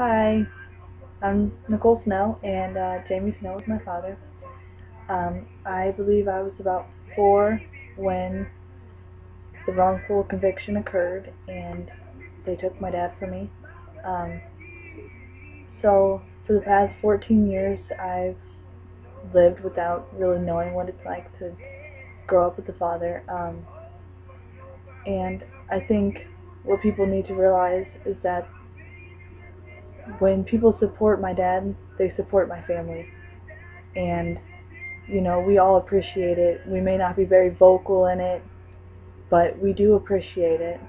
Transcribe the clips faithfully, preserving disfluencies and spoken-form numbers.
Hi, I'm Nicole Snow, and uh, Jamie Snow is my father. Um, I believe I was about four when the wrongful conviction occurred, and they took my dad from me. Um, so for the past fourteen years, I've lived without really knowing what it's like to grow up with a father. Um, and I think what people need to realize is that when people support my dad, they support my family. And, you know, we all appreciate it. We may not be very vocal in it, but we do appreciate it.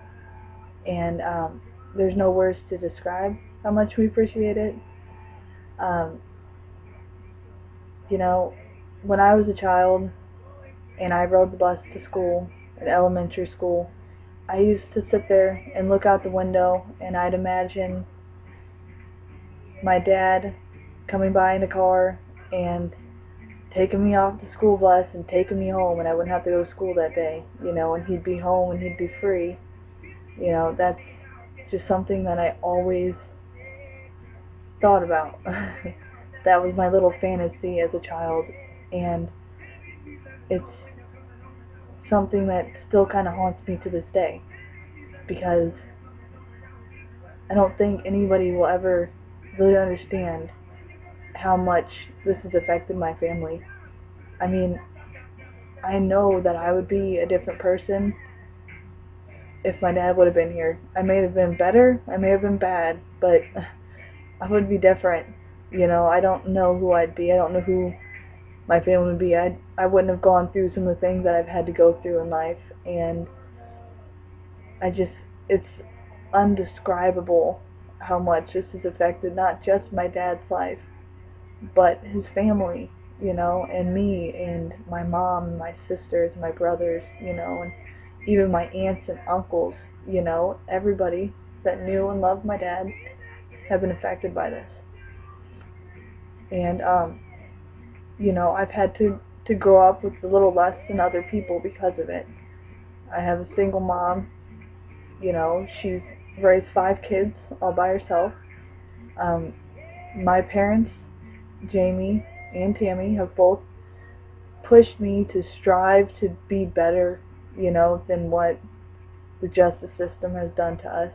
And um, there's no words to describe how much we appreciate it. Um, you know, when I was a child and I rode the bus to school, at elementary school, I used to sit there and look out the window, and I'd imagine my dad coming by in a car and taking me off the school bus and taking me home, and I wouldn't have to go to school that day, you know, and he'd be home and he'd be free. You know, that's just something that I always thought about. That was my little fantasy as a child, and it's something that still kind of haunts me to this day, because I don't think anybody will ever really understand how much this has affected my family. I mean, I know that I would be a different person if my dad would have been here. I may have been better, I may have been bad, but I would be different. You know, I don't know who I'd be. I don't know who my family would be. I I wouldn't have gone through some of the things that I've had to go through in life, and I just, it's undescribable how much this has affected not just my dad's life, but his family, you know, and me, and my mom, and my sisters, and my brothers, you know, and even my aunts and uncles, you know, everybody that knew and loved my dad have been affected by this. And, um, you know, I've had to, to grow up with a little less than other people because of it. I have a single mom, you know, she's raised five kids all by herself. Um, my parents, Jamie and Tammy, have both pushed me to strive to be better, you know, than what the justice system has done to us.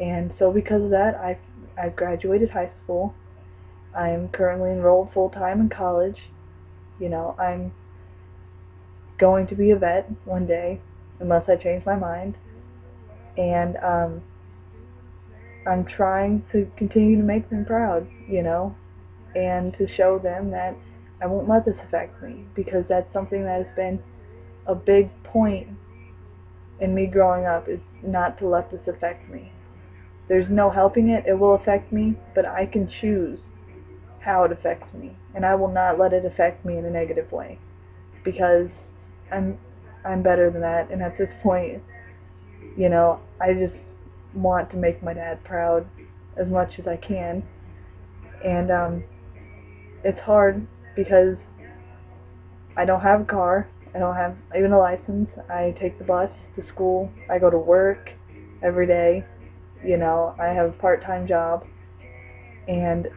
And so because of that, I've, I've graduated high school. I'm currently enrolled full-time in college. You know, I'm going to be a vet one day, unless I change my mind. And um, I'm trying to continue to make them proud, you know, and to show them that I won't let this affect me, because that's something that has been a big point in me growing up, is not to let this affect me. There's no helping it. It will affect me, but I can choose how it affects me, and I will not let it affect me in a negative way, because I'm I'm better than that. And at this point, you know, I just want to make my dad proud as much as I can. And um, it's hard because I don't have a car, I don't have even a license. I take the bus to school, I go to work every day, you know, I have a part-time job, and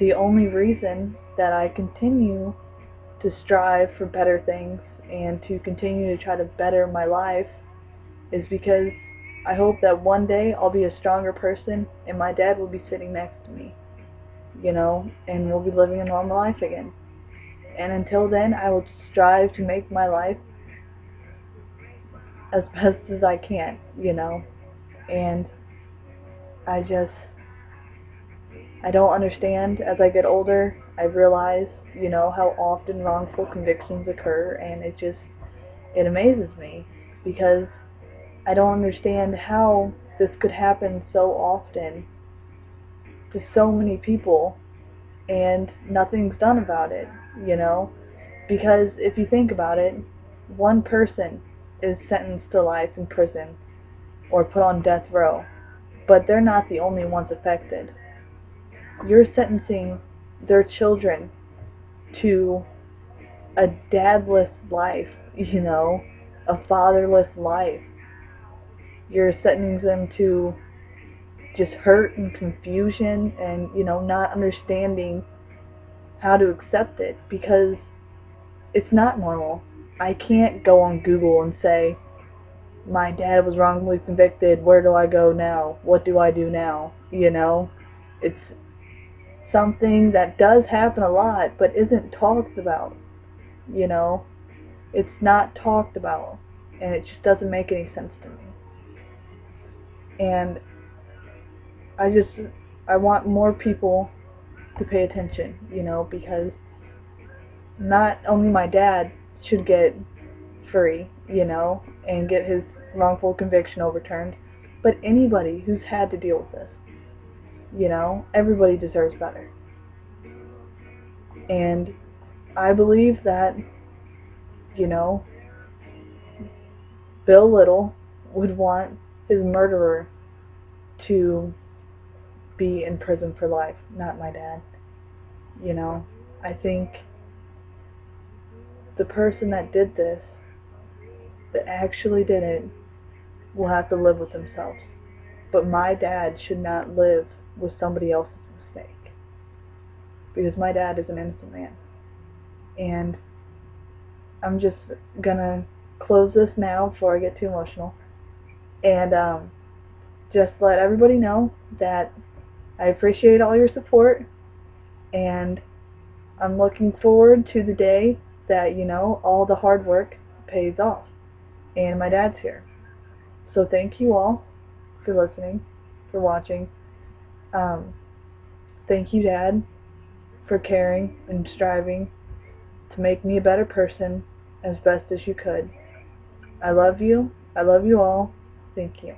the only reason that I continue to strive for better things and to continue to try to better my life is because I hope that one day I'll be a stronger person, and my dad will be sitting next to me, you know, and we'll be living a normal life again. And until then, I will strive to make my life as best as I can, you know. And I just, I don't understand. As I get older, I realize, you know, how often wrongful convictions occur, and it just, it amazes me, because I don't understand how this could happen so often to so many people and nothing's done about it, you know, because if you think about it, one person is sentenced to life in prison or put on death row, but they're not the only ones affected. You're sentencing their children to a dadless life, you know, a fatherless life. You're sentencing them to just hurt and confusion and, you know, not understanding how to accept it, because it's not normal. I can't go on Google and say, my dad was wrongly convicted, where do I go now? What do I do now? You know, it's something that does happen a lot, but isn't talked about, you know. It's not talked about, and it just doesn't make any sense to me. And I just, I want more people to pay attention, you know, because not only my dad should get free, you know, and get his wrongful conviction overturned, but anybody who's had to deal with this, you know, everybody deserves better. And I believe that, you know, Bill Little would want his murderer to be in prison for life, not my dad. You know, I think the person that did this, that actually did it, will have to live with themselves. But my dad should not live with somebody else's mistake, because my dad is an innocent man. And I'm just gonna close this now before I get too emotional, and um, just let everybody know that I appreciate all your support, and I'm looking forward to the day that, you know, all the hard work pays off, and my dad's here. So thank you all for listening, for watching. Um, thank you, Dad, for caring and striving to make me a better person as best as you could. I love you. I love you all. Thank you.